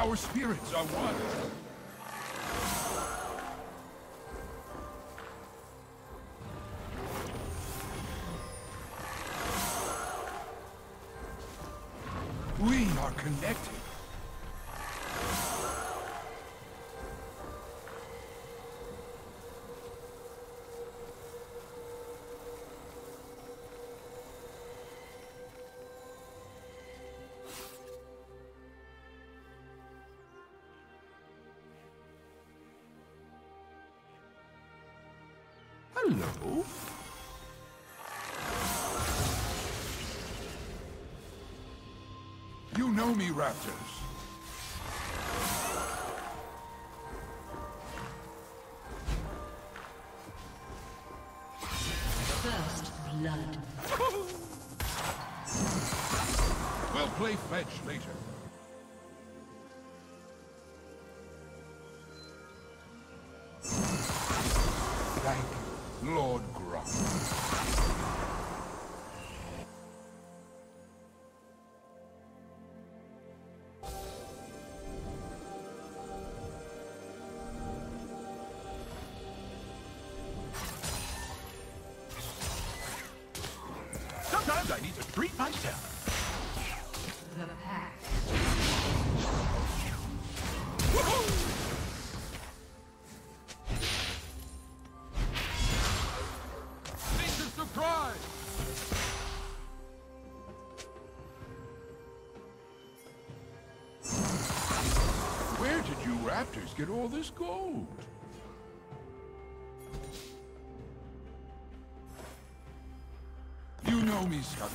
Our spirits are one. We are connected. Hello? You know me, Raptors. First blood. We'll play fetch later. Lord Gruff. Sometimes I need to treat myself. The pack. Woohoo! Where did you Raptors get all this gold? You know me, Scuttles.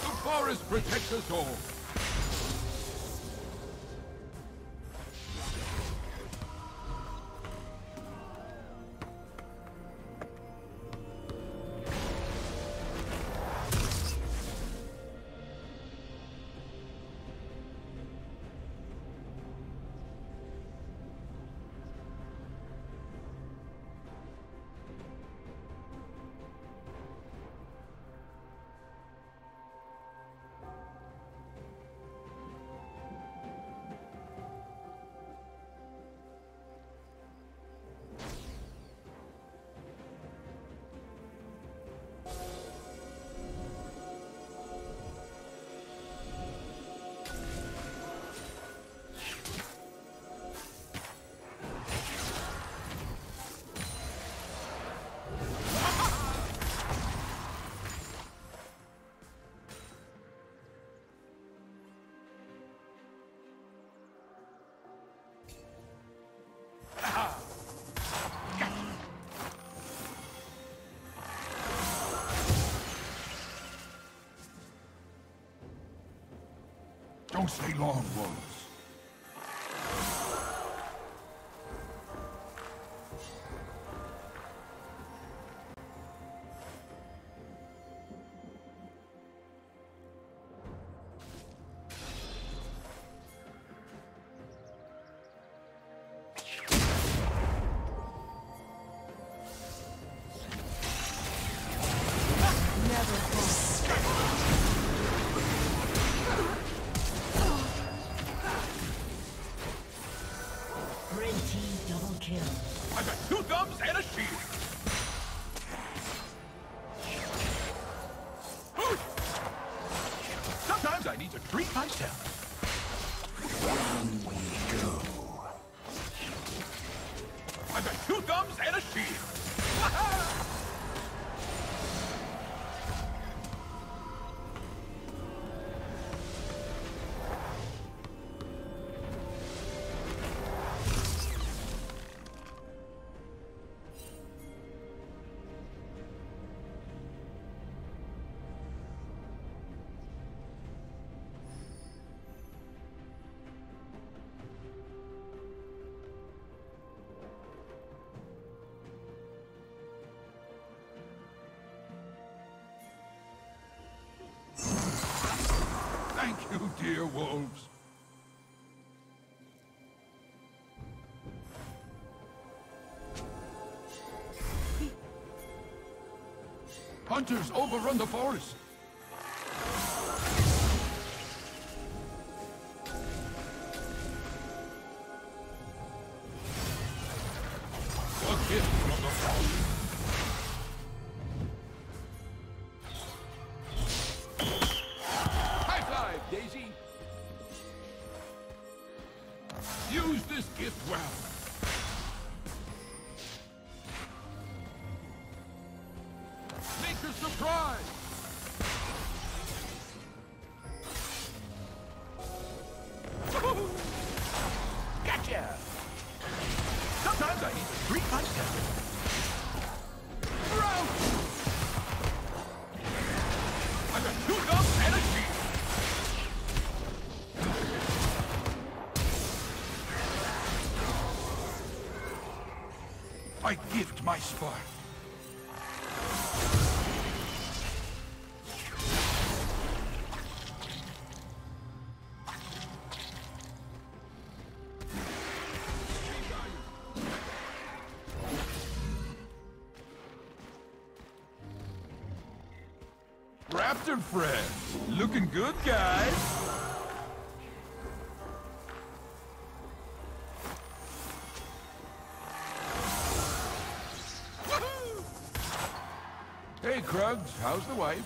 The forest protects us all. Don't stay long, Wolves. I've got 2 thumbs and a shield! Sometimes I need to treat myself. Down we go. I've got 2 thumbs and a shield! earwolves. Hunters overrun the forest. I gift my spark. Raptor friends, looking good, guys. Krugs, how's the wife?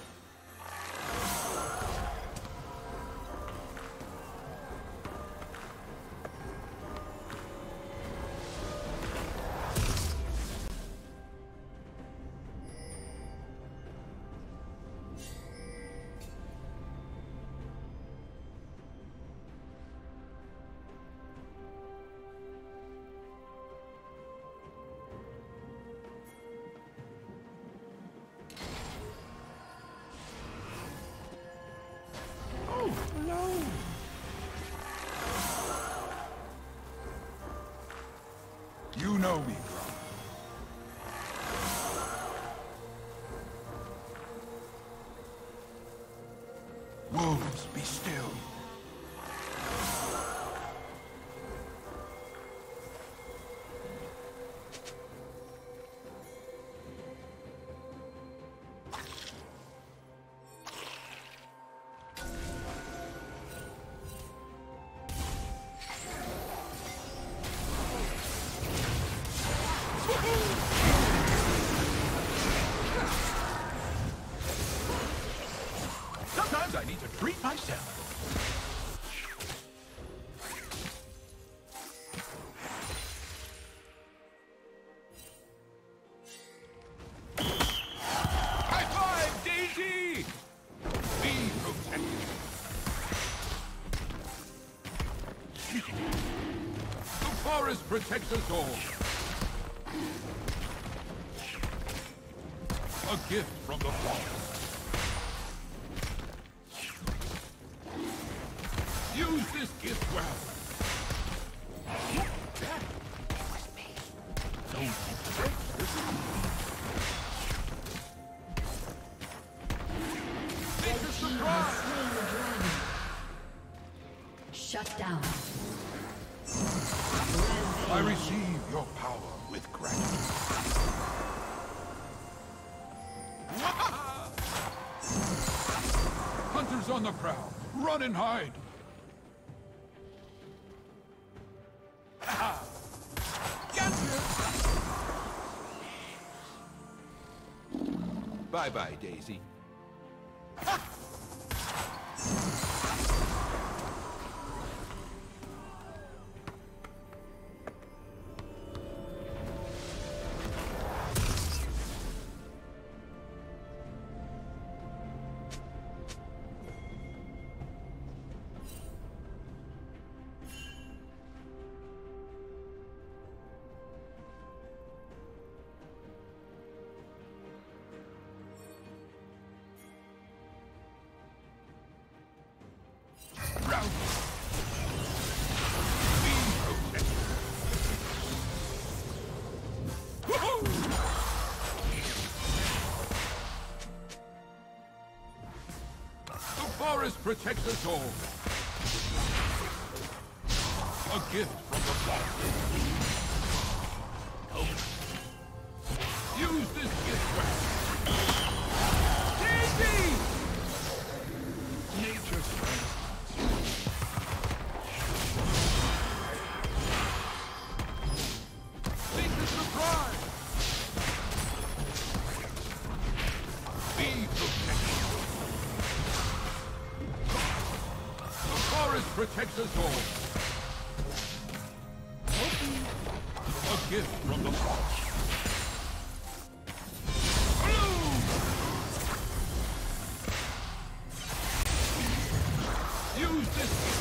Know me, bro. Wolves, be still. Protects us all. A gift from the forest. Use this gift well. That was me. Don't break this. Make a surprise. Shut down. I receive your power with gratitude. Hunters on the prowl, run and hide. Bye-bye, Daisy. Protect us all. A gift from the battle. Nope. Use this gift wrap. Daisy! Nature's strength. Take the surprise! Be protected. The forest protects us all. Gift from the forest. Use this gift.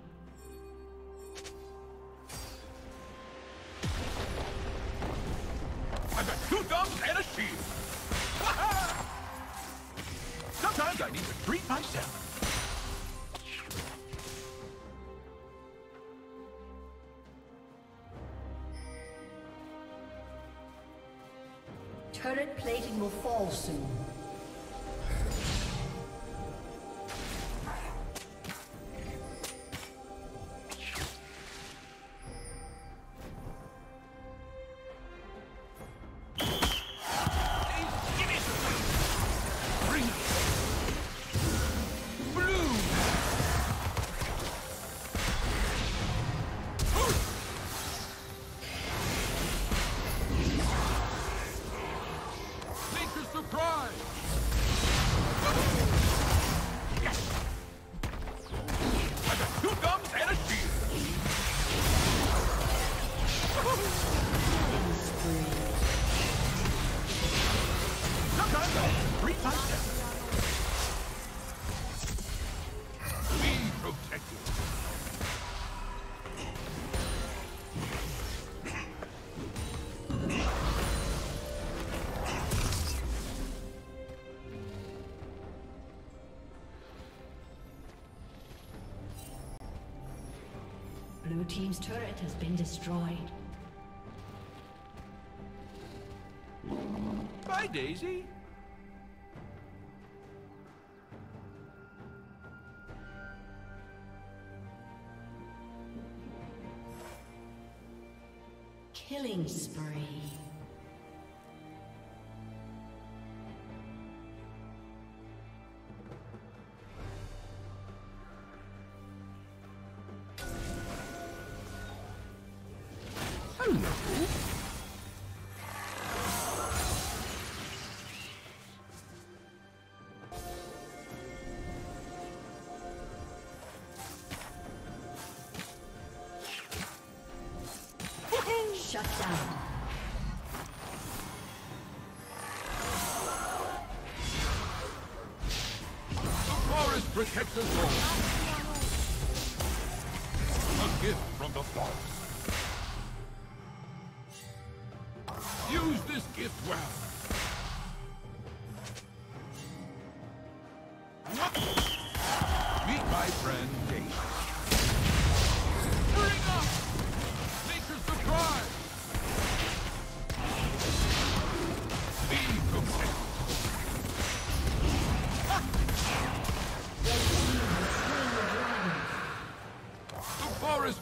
I've got two thumbs and a shield. Sometimes I need to treat myself. Turret plating will fall soon. Blue team's turret has been destroyed. Bye, Daisy. Killing spree. Shut down. The forest protects us all. A gift from the forest. Use this gift well.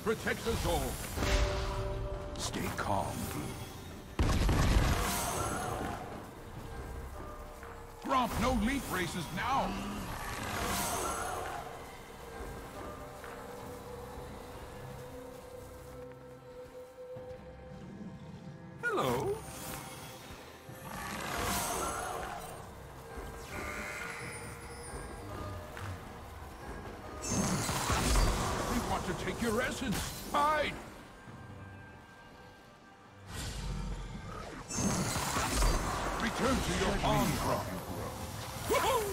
Protects us all. Stay calm, Blue. Gromp, no leaf races now. Hello. Take your essence! Hide! Return to your arm crop! Woohoo!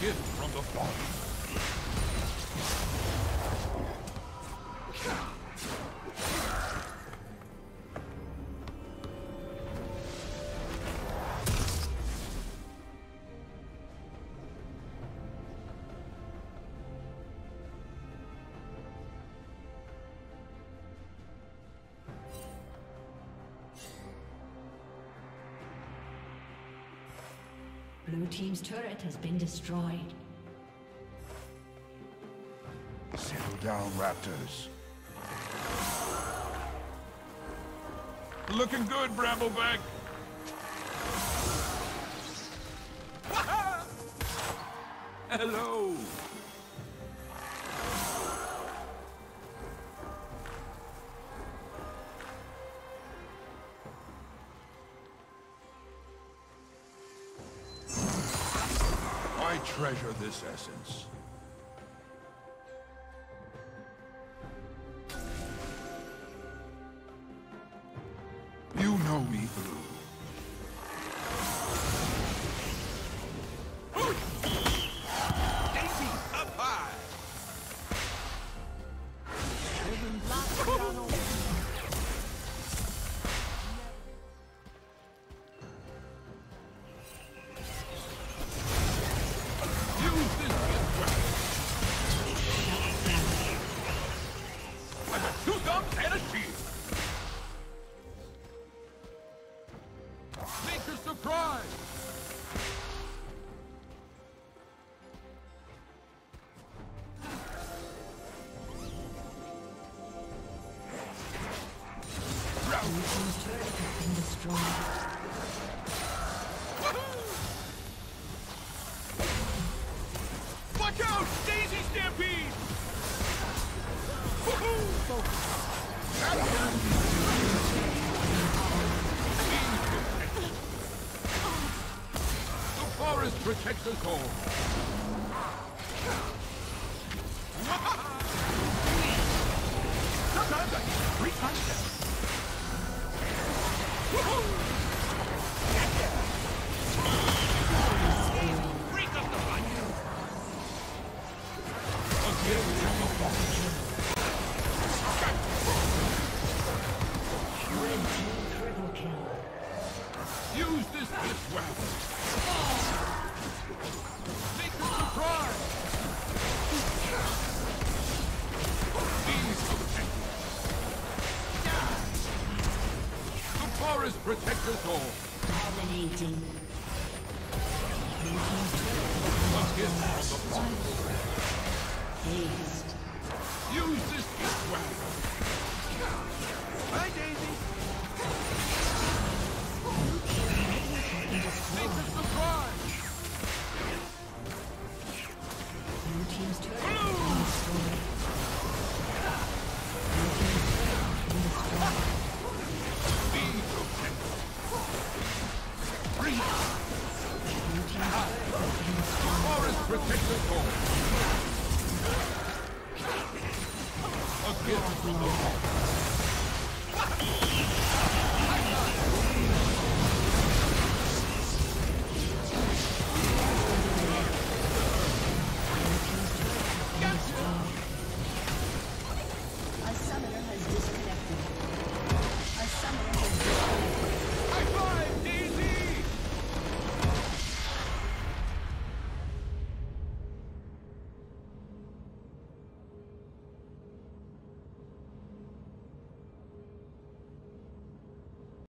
gift from the Father. Blue team's turret has been destroyed. Settle down, Raptors. Looking good, Brambleback. Hello. Treasure this essence. You know me, Blue. Daisy, up high. Watch out! Daisy Stampede! Woohoo! The forest protects us all. Sometimes I get 3 touchdowns. Break up the fight! Again, triple kill. Use this weapon. Make the surprise! Forest protects us all. Dominating. Haste. Use this gift wagon. Bye, Daisy. Make a surprise. Blue team's turret has been destroyed. Forest protector.